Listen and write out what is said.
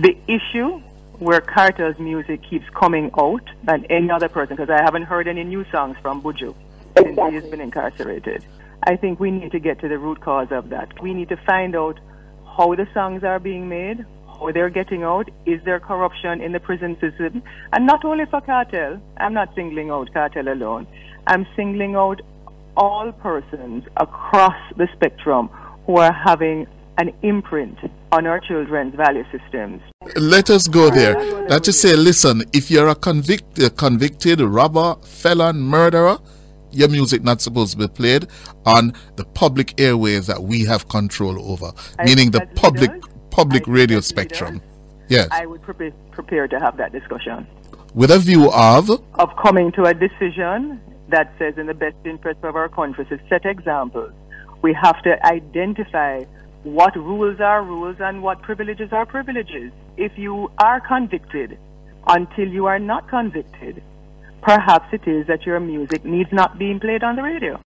the issue where Kartel's music keeps coming out and any other person, because I haven't heard any new songs from Buju since he's been incarcerated. I think we need to get to the root cause of that. We need to find out how the songs are being made, how they're getting out, is there corruption in the prison system? And not only for Kartel, I'm not singling out Kartel alone. I'm singling out all persons across the spectrum who are having an imprint on our children's value systems. Let us go there. That is to say, listen, if you're a convicted robber, felon, murderer, your music not supposed to be played on the public airwaves that we have control over, meaning the public radio spectrum. Yes. I would prepare to have that discussion. With a view of coming to a decision that says in the best interest of our country to set examples. We have to identify what rules are rules and what privileges are privileges. If you are convicted, until you are not convicted, perhaps it is that your music needs not being played on the radio.